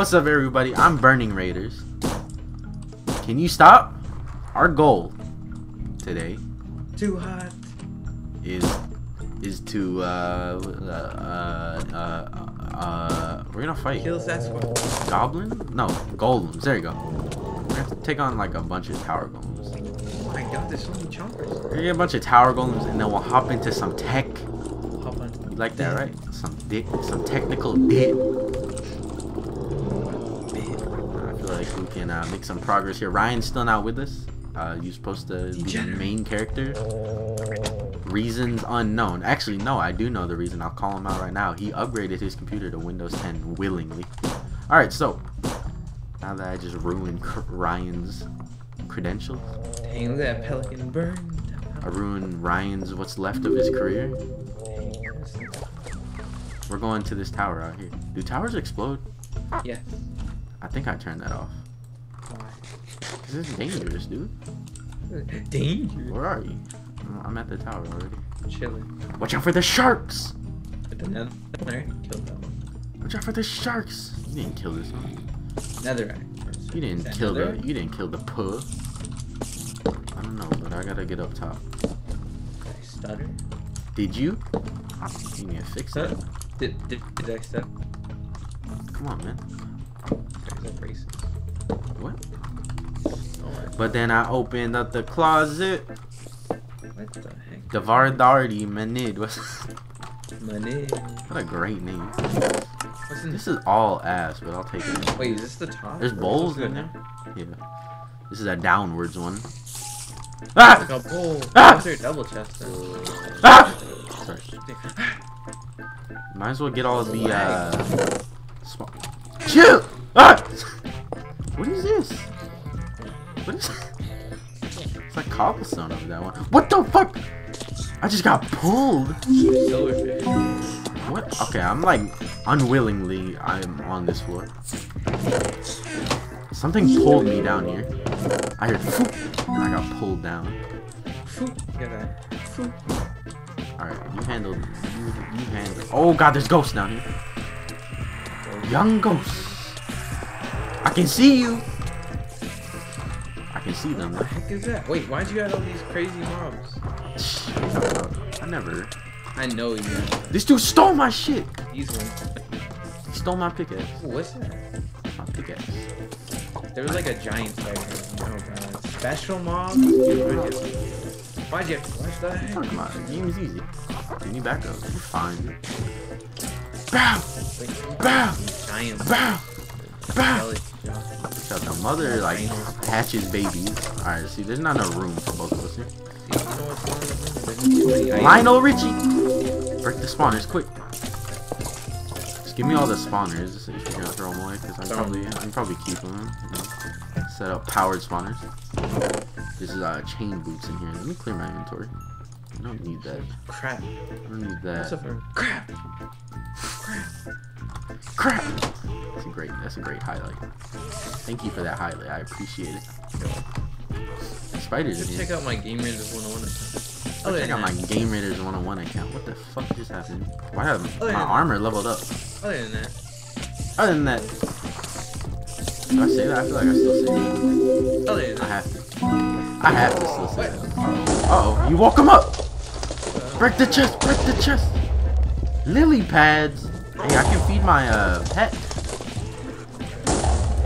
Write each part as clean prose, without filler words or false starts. What's up, everybody? I'm Burning Raiders. Can you stop? Our goal today is to we're gonna fight golems. There you go. We're gonna have to take on like a bunch of tower golems. Oh my god, there's so many chompers. We're gonna get a bunch of tower golems and then we'll hop into some tech. You like that, right? Some technical dip. I feel like we can make some progress here. Ryan's still not with us. You're supposed to be the main character. Reasons unknown. Actually, no, I do know the reason. I'll call him out right now. He upgraded his computer to Windows 10 willingly. Alright, so now that I just ruined Ryan's credentials. Dang, that pelican burned. I ruined Ryan's what's left of his career. We're going to this tower out here. Do towers explode? Yeah. I think I turned that off. Why? Because it's dangerous, dude. Dangerous? Where are you? I'm at the tower already. Chilling. Watch out for the sharks! Netherite killed that one. Watch out for the sharks! You didn't kill this one. Netherite. You didn't kill the pug. I don't know, but I gotta get up top. Did I stutter? Did you? You need to fix that. Did I step? Come on, man. What? But then I opened up the closet. What the heck? Devardardi Manid. What's Manid? What a great name. What's in this? This is all ass, but I'll take it. Wait, is this the top? There's bowls in there. Yeah. This is a downwards one. Ah! Like a bowl. Ah! What's your double chest? Ah! Sorry. Might as well get all the Chill! Ah! What is this? What is that? It's like cobblestone over that one. What the fuck? I just got pulled! What? Okay, I'm like unwillingly I'm on this floor. Something pulled me down here. I heard foop and I got pulled down. Alright, you handled. Oh god, there's ghosts down here. Young ghosts. I can see you. I can see them. What the heck is that? Wait, why'd you got all these crazy mobs? I never. I know you. This dude stole my shit. Easily. He stole my pickaxe. Ooh, what's that? My pickaxe. There was like a giant spider. Oh god. Special mob? Why'd you flash that? What are you talking about? The game is easy. You need backup. You're fine. Bow! Bow! Giant. Bow! Bow! So the mother, like, hatches babies. Alright, see, there's not enough room for both of us here. Lionel Richie! Break the spawners, quick! Just give me all the spawners if you're gonna throw them away, because I can probably keep them. You know, set up powered spawners. This is chain boots in here. Let me clear my inventory. I don't need that. Crap. I don't need that. Crap. Crap. Crap. That's a great highlight. Thank you for that highlight. I appreciate it. Spiders. Just check out my Game Raiders 101 account. Oh, check out my Game Raiders 101 account. What the fuck just happened? Why have my armor leveled up? Other than that. Do I say that? I feel like I still say that. Other than that. I have to still say that. Uh oh, you woke him up! Break the chest! Lily pads! Hey, I can feed my pet.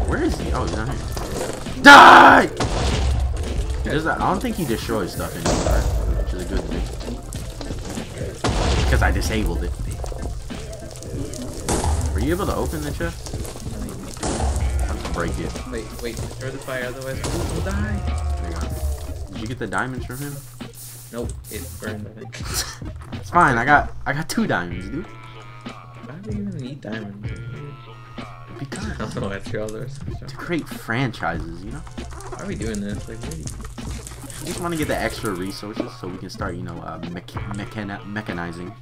Where is he? Oh, he's down here. Die! I don't think he destroys stuff anymore, which is a good thing. Because I disabled it. Were you able to open the chest? I'll just break it. Wait, destroy the fire, otherwise we'll die. Did you get the diamonds from him? Nope, it burned. It's fine. I got 2 diamonds, dude. Why do you even need diamonds? Because I don't know after all the rest of the stuff. To create franchises, you know. Why are we doing this? Like, really? We just want to get the extra resources so we can start, you know, mechanizing.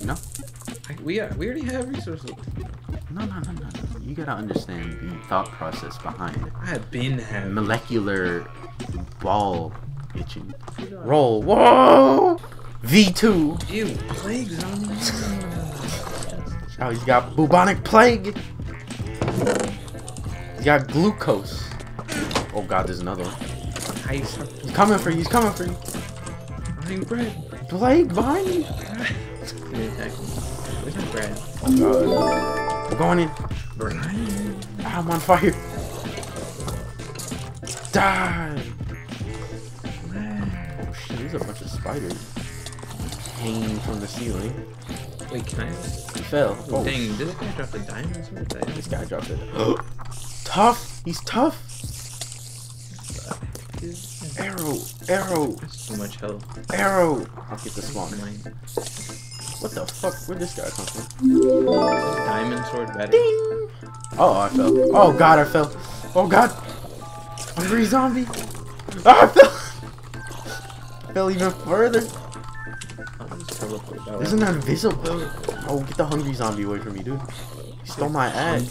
You know? We already have resources. No. You gotta understand the thought process behind it. I have been having molecular ball itching. Roll. Whoa! V2. Ew, plague zone. Oh, he's got bubonic plague. You got glucose. Oh god, there's another one. He's coming for you, he's coming for you. I need bread. Blake, behind me. Where's my bread? Oh god. I'm going in. Brian. I'm on fire. Die. Oh shit, there's a bunch of spiders hanging from the ceiling. Wait, can I? He fell. Oh. Dang, did this guy drop a diamond or something? This guy dropped it. Tough! He's tough! Arrow! Arrow! So much health. Arrow! I'll get the swan. What the fuck? Where'd this guy come from? Diamond sword better. Ding! Oh, I fell. Oh god, I fell. Oh god! Hungry zombie! Oh, I fell! I fell even further! Isn't that invisible? Oh, get the hungry zombie away from me, dude. He stole my axe.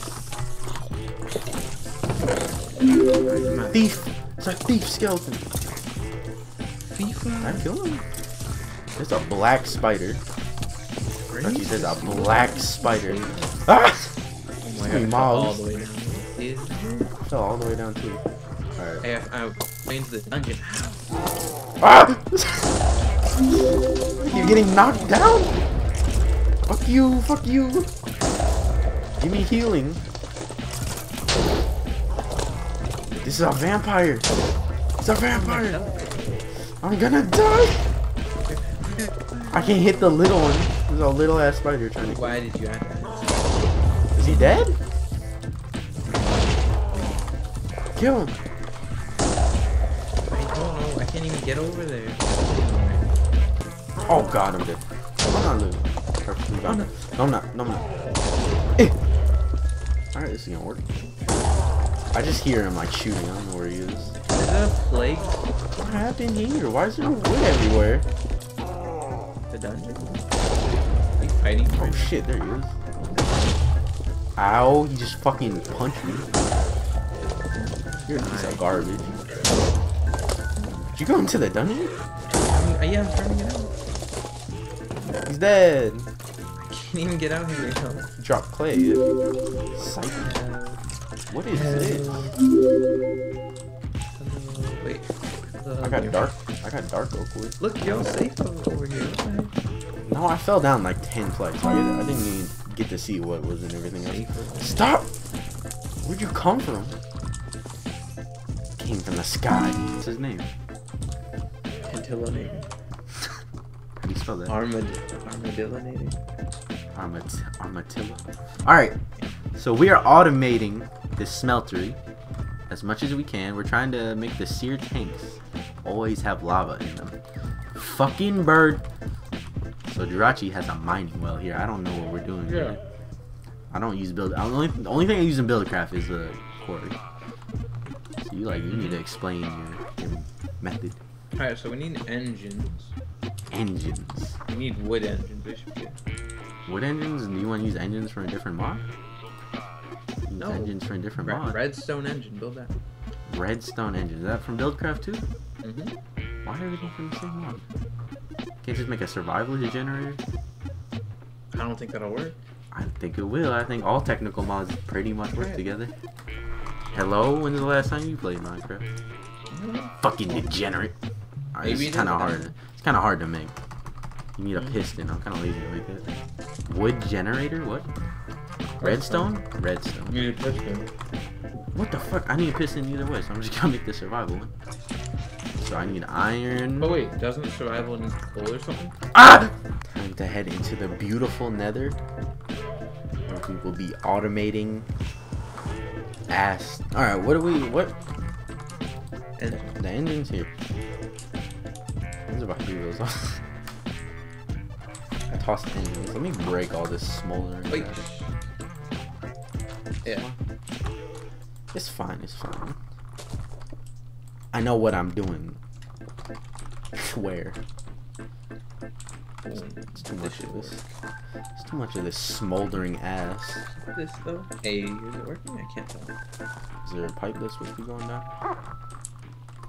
Thief! It's a thief skeleton. Thief? I killed him. There's a black spider. Oh, geez, there's a black spider. Ah! Oh my god, fell all the way down too. Alright. Hey, I went into the dungeon. Ah! You're getting knocked down! Fuck you, fuck you! Give me healing. This is a vampire! It's a vampire! I'm gonna die! I can't hit the little one. There's a little ass spider trying to. Why did you add that? Is he dead? Kill him! I don't know, I can't even get over there. Oh god, I'm dead. I'm not losing. No, I'm not. No, I'm not. Alright, this is gonna work. I just hear him like shooting. I don't know where he is. Is that a plague? What happened here? Why is there wood everywhere? The dungeon? Are you fighting? Oh shit, there he is. Ow, he just fucking punched me. You're a piece of garbage. Did you go into the dungeon? Yeah, I'm turning it out. He's dead. I can't even get out here now. Drop clay. Psych. What is this? Wait. I got dark real quick. Look, you're all safe over here. No, I fell down like 10 flights. I didn't even get to see what was and everything else. Stop! Where'd you come from? Came from the sky. What's his name? Pentillonator. You spell that? Armadillo. Alright, so we are automating this smeltery as much as we can. We're trying to make the sear tanks always have lava in them. Fucking bird. So Jirachi has a mining well here. I don't know what we're doing here. I don't use build. The only thing I use in Buildcraft is a quarry. So you need to explain your method. Alright, so we need engines. Engines. We need wood engines. They should be good. Wood engines? Do you want to use engines from a different mod? No. Engines from a different mod. Redstone engine. Build that. Redstone engine. Is that from Buildcraft too? Mm-hmm. Why are we going from the same mod? Can't just make a survival generator? I don't think that'll work. I think it will. I think all technical mods pretty much work together. Hello? When's the last time you played Minecraft? Mm-hmm. Fucking degenerate. All right, it's kind of hard. It's kind of hard to make. You need a piston. I'm kind of lazy to make it. Wood generator? What? Redstone? Redstone. You need a piston. What the fuck? I need a piston either way, so I'm just gonna make the survival one. So I need iron. But wait, doesn't survival need coal or something? Ah! Time to head into the beautiful Nether, where we will be automating ass. All right, what do we? What? The engine's here. About heroes. I tossed engines. Let me break all this smoldering. Wait. Yeah. It's fine. It's fine. I know what I'm doing. Where? It's too much of this. It's too much of this smoldering ass. This though. Hey, is it working? I can't tell. Is there a pipe that's supposed to be going down?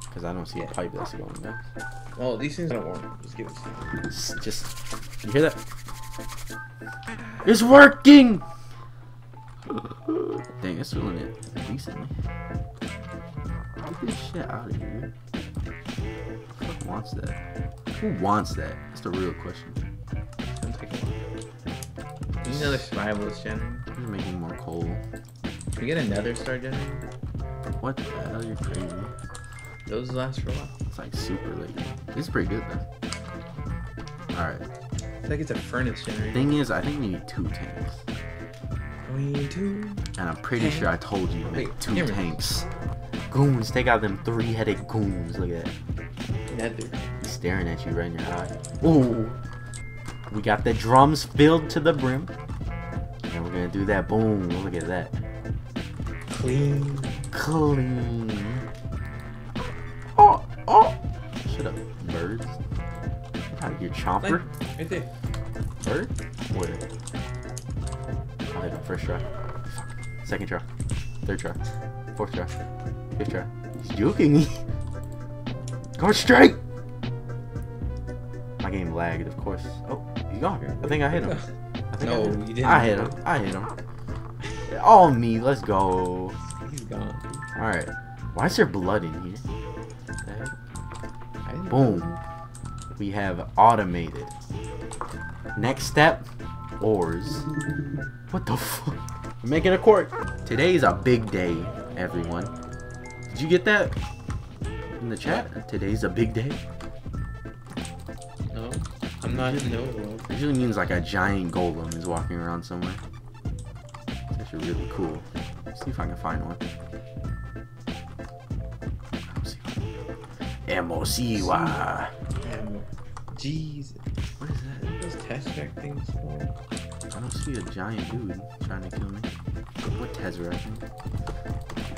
Because I don't see a pipe that's going down. Oh, these things don't work. Just give it. Just. You hear that? It's working! Dang, it's doing it decently. Get this shit out of here. Who the fuck wants that? Who wants that? That's the real question. I'm taking one. You need another survivalist gen. I'm making more coal. Can we get another star generator? What the hell? You're crazy. Those last for a while. It's like super late. It's pretty good though. Alright. I think it's a furnace generator. Thing is, I think we need 2 tanks. We need 2. And I'm pretty sure I told you to make 2 tanks. Goons, take out them 3-headed goons. Look at that. Nether. He's staring at you right in your eye. Ooh. We got the drums filled to the brim. And we're gonna do that. Boom. Look at that. Clean. Clean. Oh, oh. Shut up, birds. Get out of here, chomper. Right there. Bird? Where? I'll hit him first try. Second try. Third try. Fourth try. Fifth try. He's joking me. Go straight! My game lagged, of course. Oh, he's gone here. I think I hit him. No, you didn't. I hit him. I hit him. All me, let's go. He's gone. Alright. Why is there blood in here? Boom. We have automated. Next step, ores. What the fuck? I'm making a quark. Today's a big day, everyone. Did you get that in the chat? Today's a big day. No, I'm not in the world. It usually means like a giant golem is walking around somewhere. Really cool. Let's see if I can find one. MOCY. Jesus. What is that? What is Tesseract things for? I don't see a giant dude trying to kill me. What Tesseract?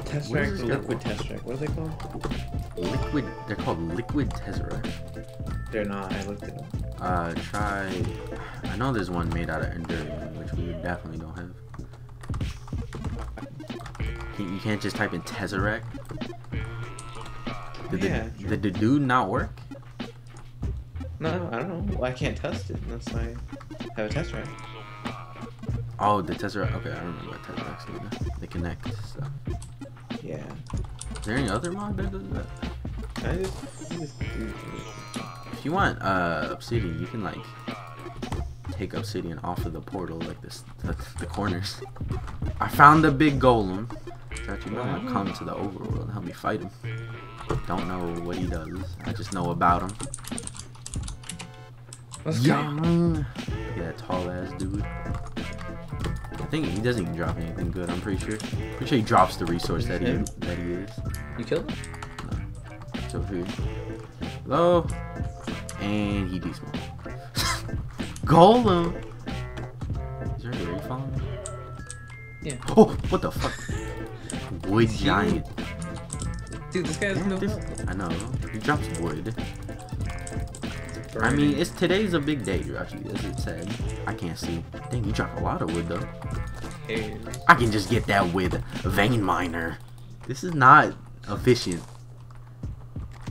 Tesseract or liquid Tesseract? What are they called? Liquid. They're called liquid Tesseract. They're not. I looked it up. I know there's one made out of Endurium, which we definitely don't have. You can't just type in Tesseract. Did the dude not work? No, I don't know. Well, I can't test it unless I have a Tesseract. Oh, the Tesseract. Okay, I don't remember what Tesseract's doing. They connect stuff. So. Yeah. Is there any other mod that does that? I just do it. If you want obsidian, you can like take obsidian off of the portal, like this, the corners. I found a big golem. You know, I come to the overworld and help me fight him. Don't know what he does. I just know about him. Let's go. Yeah, that tall ass dude. I think he doesn't even drop anything good. I'm pretty sure. Pretty sure he drops the resource that he is. You killed him? No. It's over here. Hello. And he despawned. Golem. Is there a refund? Yeah. Oh, what the fuck? Wood giant. Dude, this guy has no help. I know. He drops wood. I mean, today's a big day, Jirachi. That's it said. I can't see. Dang, you dropped a lot of wood though. Hey. I can just get that with vein miner. This is not efficient.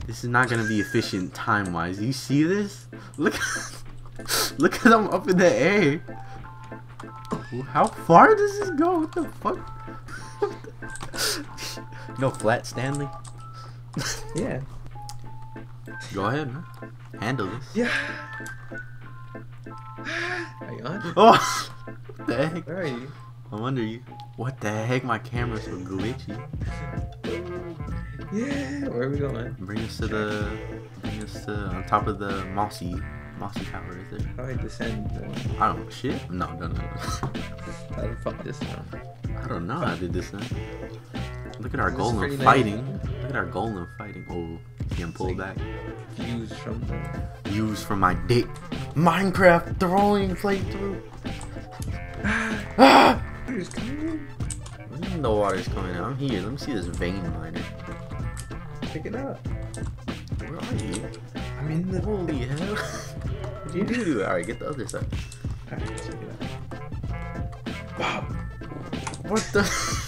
This is not gonna be efficient time wise. You see this? Look. Look at him up in the air. How far does this go? What the fuck? You know Flat Stanley? Yeah. Go ahead, man. Handle this. Yeah. Are you on? Oh! What the heck? Where are you? I'm under you. What the heck? My camera's so glitchy. Yeah. Where are we going? Bring us to on top of the mossy tower right there. How do I descend? I don't shit. No. How the fuck this now? I don't know how to descend. Look at our golem fighting. Look at our golem fighting. Oh, he can pull back. Views from the... Views from my dick. Minecraft throwing playthrough. Ah! Water's coming in. The water's coming out. I'm here. Let me see this vein miner. Pick it up. Where are you? I'm in the... Holy hell. You do. Alright, get the other side. Alright, check it out. Wow. What the...